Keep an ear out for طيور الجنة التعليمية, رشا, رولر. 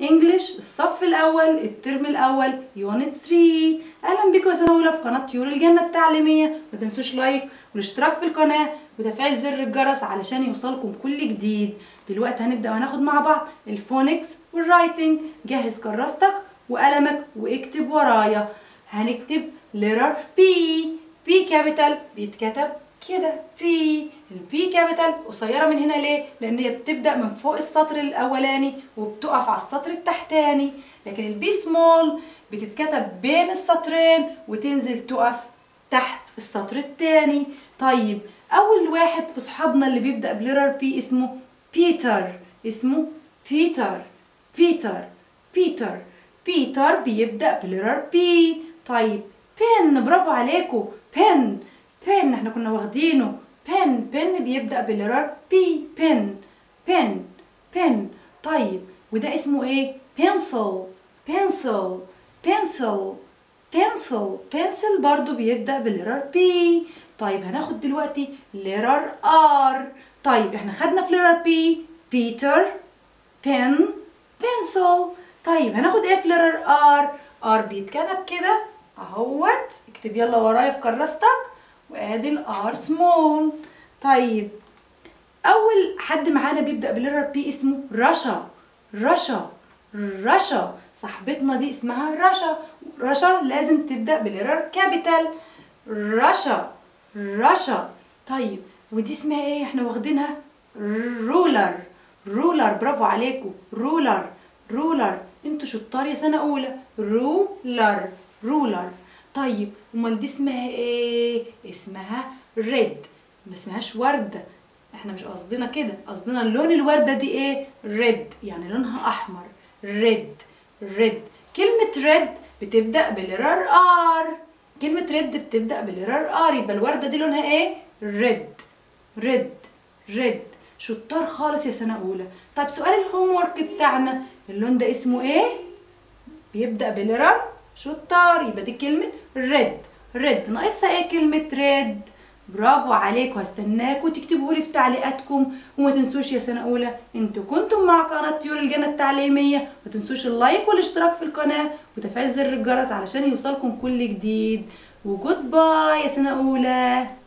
انجلش الصف الاول الترم الاول يونت 3. اهلا بيكم يا سنه اولى في قناه طيور الجنه التعليميه. ما تنسوش لايك والاشتراك في القناه وتفعيل زر الجرس علشان يوصلكم كل جديد. دلوقتي هنبدا وهناخد مع بعض الفونكس والرايتنج. جهز كراستك وقلمك واكتب ورايا. هنكتب letter P. P كابيتال بيتكتب كده P. البي كابيتال قصيره من هنا ليه؟ لان هي بتبدا من فوق السطر الاولاني وبتقف على السطر التحتاني، لكن البي سمول بتتكتب بين السطرين وتنزل تقف تحت السطر الثاني. طيب اول واحد في صحابنا اللي بيبدا بليرر بي اسمه بيتر. اسمه بيتر بيتر بيتر بيتر بيبدا بليرر بي. طيب بن، برافو عليكم. بن بن احنا كنا واخدينه. بن بن بيبدأ بالليتر بي. بن بن بن. طيب وده اسمه ايه؟ بنسل بنسل بنسل بنسل بنسل برضو بيبدأ بالليتر بي. طيب هناخد دلوقتي ليتر ار. طيب احنا خدنا في ليتر بي بيتر بن بنسل. طيب هناخد ايه في ليتر ار؟ ار بيتكتب كده اهوت. اكتب يلا ورايا في كراستك وادي الار سمول. طيب اول حد معانا بيبدا بالليتر بي اسمه رشا. رشا رشا صاحبتنا دي اسمها رشا. رشا لازم تبدا بالليتر كابيتال. رشا رشا. طيب ودي اسمها ايه؟ احنا واخدينها رولر. رولر برافو عليكم. رولر رولر انتوا شطار يا سنه اولى. رولر رولر. طيب امال دي اسمها ايه؟ اسمها ريد. ما اسمهاش ورده، احنا مش قصدنا كده. قصدنا اللون الورده دي ايه؟ ريد، يعني لونها احمر. ريد ريد. كلمه ريد بتبدا بالليتر ار. كلمه ريد بتبدا بالليتر ار، يبقى الورده دي لونها ايه؟ ريد ريد ريد. شطار خالص يا سنه اولى. طب سؤال الهوم ورك بتاعنا اللون ده اسمه ايه؟ بيبدا بالليتر، شطار، يبقى دي كلمه ريد ريد. ناقصها ايه كلمه ريد؟ برافو عليكم. هستناكم تكتبوهولي في تعليقاتكم. وما تنسوش يا سنه اولى انتوا كنتم مع قناه طيور الجنه التعليميه. ما تنسوش اللايك والاشتراك في القناه وتفعيل زر الجرس علشان يوصلكم كل جديد. وجود باي يا سنه اولى.